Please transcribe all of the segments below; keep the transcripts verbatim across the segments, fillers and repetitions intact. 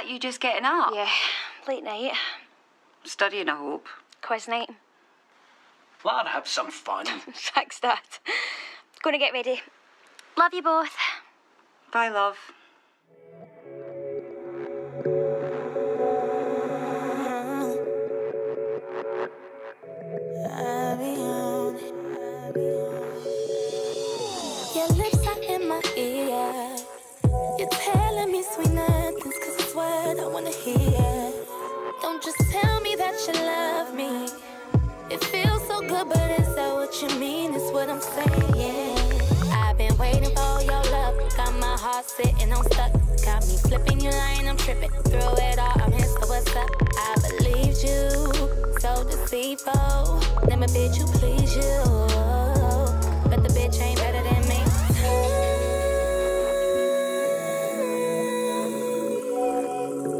that you just getting up? Yeah, late night. Studying, I hope. Quiz night. Let her have some fun. Thanks, Dad. Gonna get ready. Love you both. Bye, love. Your lips are in my ear. You're telling me sweet nothings, cause it's what I wanna hear. Don't just tell me that you love me. It feels so good, but is that what you mean? It's what I'm saying. I've been waiting for your love. Got my heart sitting on stuck. Got me flipping you, lying, I'm tripping. Through it all, I'm here, so what's up? I believed you, so deceitful. Never bid you please you, but the bitch ain't better than me.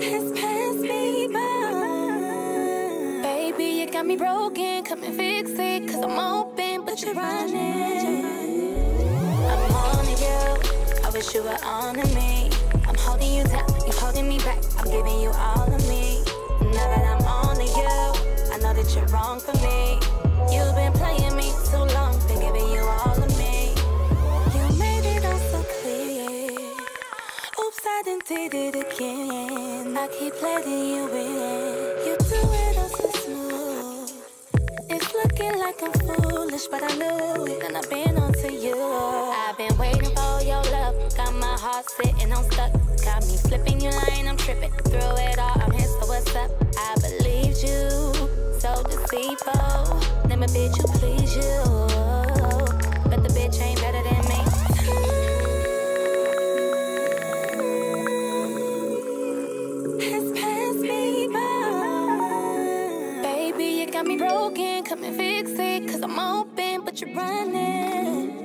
It's past me by. Baby, you got me broken, come and fix it, cause I'm open, but you're running. I'm on you, I wish you were on to me. I'm holding you down, you're holding me back. I'm giving you all of me. Now that I'm on to you, I know that you're wrong for me. You've been playing me too long, been giving you all of me. You made it all so clear. Oops, I done did it again. I keep letting you in. You do it all so smooth. It's looking like I'm foolish, but I knew it, and I've been on to you. I've been waiting for your love. Got my heart sitting on stuck. Got me flipping you, lying, I'm tripping. Through it all, I'm here, so what's up? I believed you, so deceitful. Never bid you please you, but the bitch ain't better than me. It's past me by. Baby, you got me broken, come and fix it, cause I'm open, but you're running.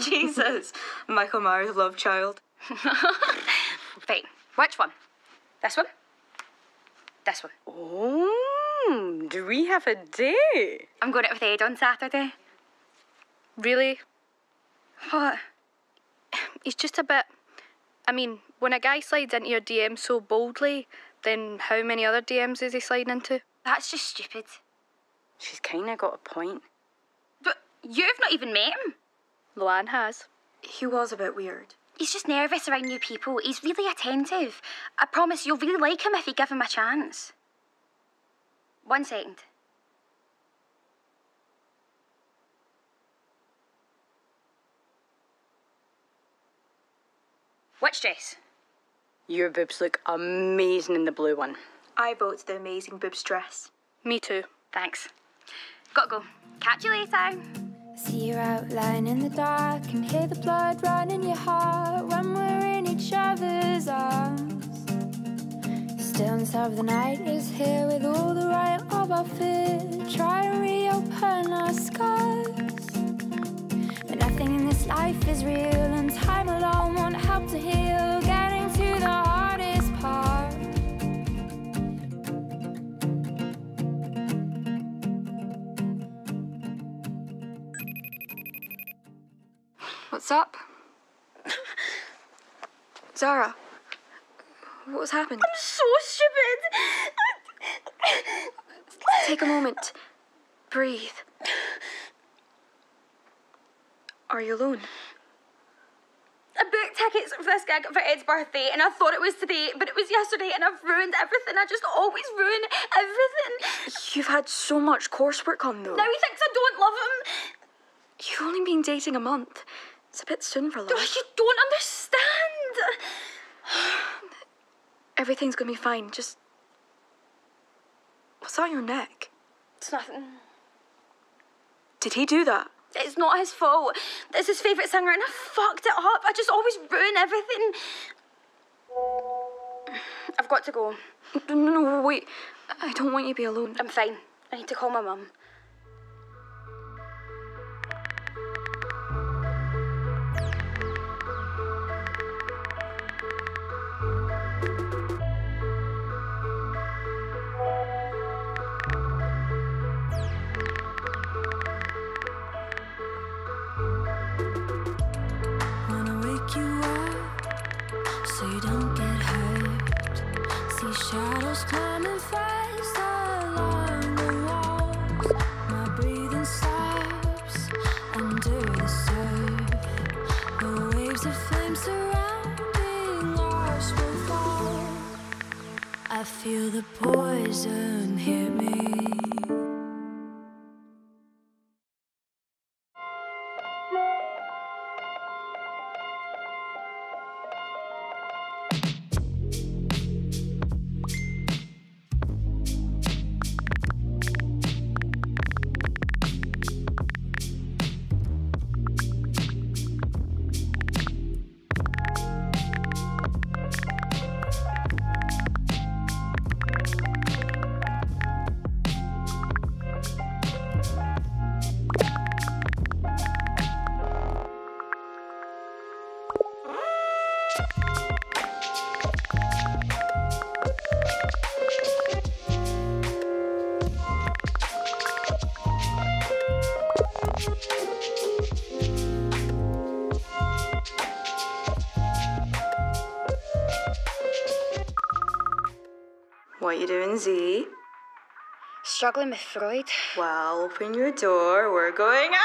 Jesus, Michael Myers, love child. Wait, which one? This one? This one. Oh, do we have a date? I'm going out with Ed on Saturday. Really? What? He's just a bit... I mean, when a guy slides into your D M so boldly, then how many other D Ms is he sliding into? That's just stupid. She's kind of got a point. But you've not even met him. Luann has. He was a bit weird. He's just nervous around new people. He's really attentive. I promise you'll really like him if you give him a chance. One second. Which dress? Your boobs look amazing in the blue one. I bought the amazing boobs dress. Me too. Thanks. Gotta go. Catch you later. See your outline in the dark and hear the blood run in your heart when we're in each other's arms. The stillness of the night is here with all the right of our fear. Try and reopen our scars. But nothing in this life is real, and time alone won't help to heal. Getting to the hardest part. What's up? Zara, what's happened? I'm so stupid! Take a moment. Breathe. Are you alone? I booked tickets for this gig for Ed's birthday and I thought it was today, but it was yesterday and I've ruined everything. I just always ruin everything. You've had so much coursework on though. Now he thinks I don't love him. You've only been dating a month. It's a bit soon for love. Oh, you don't understand! Everything's gonna be fine, just... What's on your neck? It's nothing. Did he do that? It's not his fault. It's his favourite singer and I fucked it up. I just always ruin everything. I've got to go. No, no, wait. I don't want you to be alone. I'm fine. I need to call my mum. Shadows climbing fast along the walls. My breathing stops under the surf. The waves of flame surrounding us will fall. I feel the poison hit me. What you doing, Z? Struggling with Freud. Well, open your door. We're going out!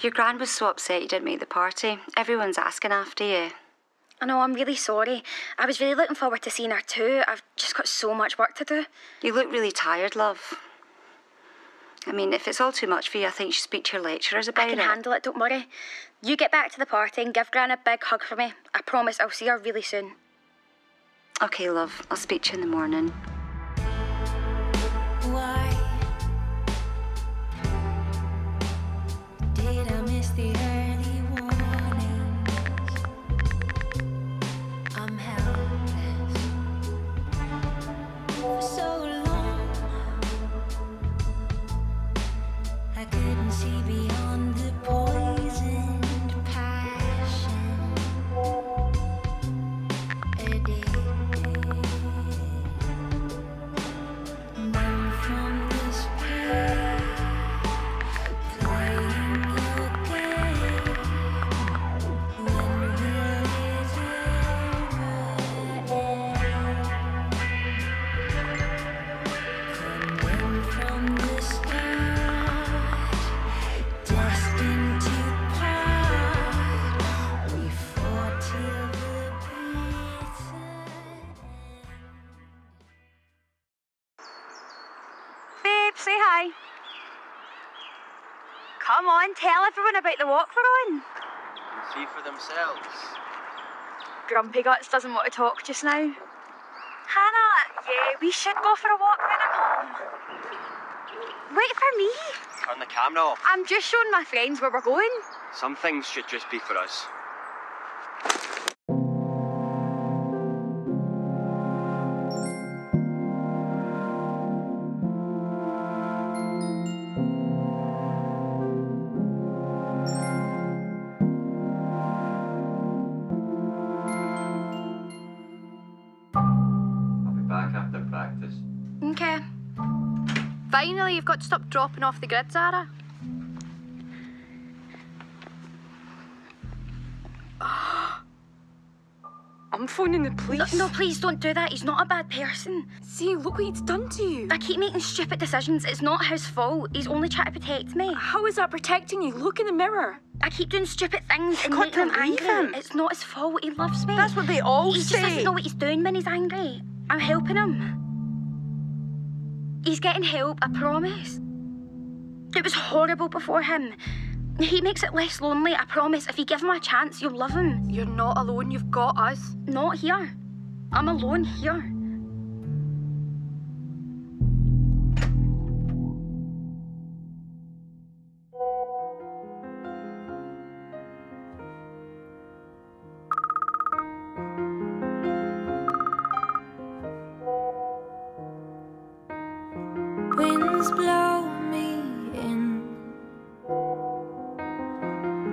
Your gran was so upset you didn't make the party. Everyone's asking after you. I know, I'm really sorry. I was really looking forward to seeing her too. I've just got so much work to do. You look really tired, love. I mean, if it's all too much for you, I think you should speak to your lecturers about it. I can it. handle it, don't worry. You get back to the party and give Gran a big hug for me. I promise I'll see her really soon. Okay, love. I'll speak to you in the morning. Why did I miss the early warning? I'm helpless for so long. I couldn't see beyond the poisoned passion. Addicted, none from this pain. Come on, tell everyone about the walk we're on. See for themselves. Grumpy Guts doesn't want to talk just now. Hannah, yeah, we should go for a walk when I'm home. Wait for me. Turn the camera off. I'm just showing my friends where we're going. Some things should just be for us. Okay. Finally, you've got to stop dropping off the grid, Zara. I'm phoning the police. No, no, please don't do that. He's not a bad person. See, look what he's done to you. I keep making stupid decisions. It's not his fault. He's only trying to protect me. How is that protecting you? Look in the mirror. I keep doing stupid things and making him angry. Him. It's not his fault. He loves me. That's what they all he say. He just doesn't know what he's doing when he's angry. I'm helping him. He's getting help, I promise. It was horrible before him. He makes it less lonely, I promise. If you give him a chance, you'll love him. You're not alone, you've got us. Not here. I'm alone here. Blow me in,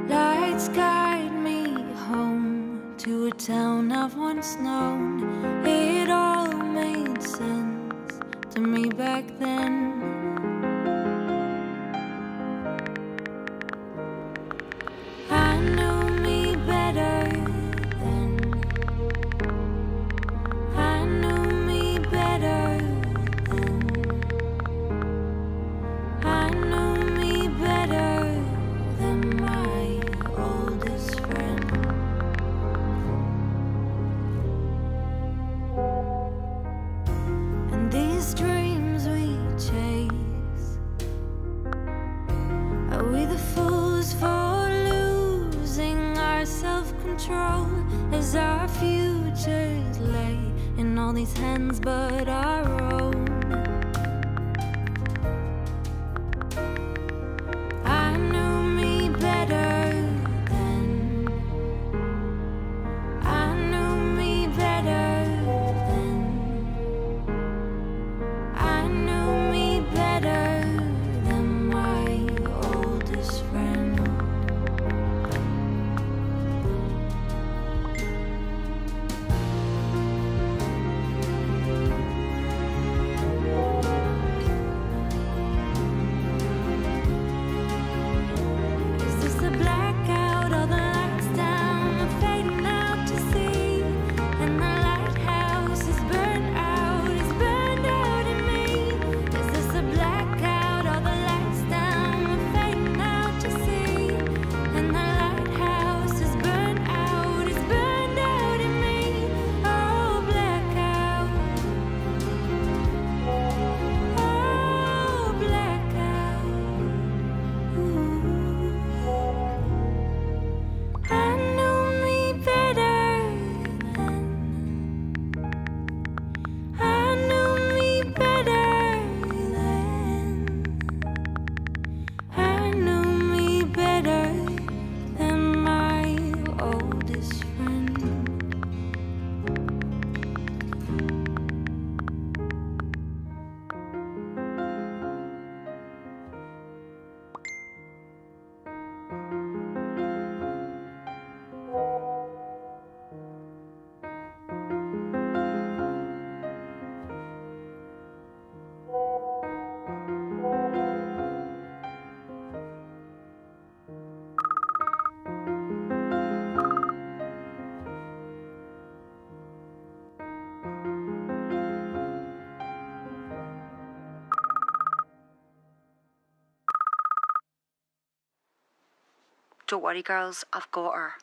lights guide me home to a town I've once known. It all made sense to me back then. I knew me better then. I knew me better. As our futures lay in all these hands but our own. I knew me better then. I knew me better then. I knew me better than my oldest friend. Don't worry, girls, I've got her.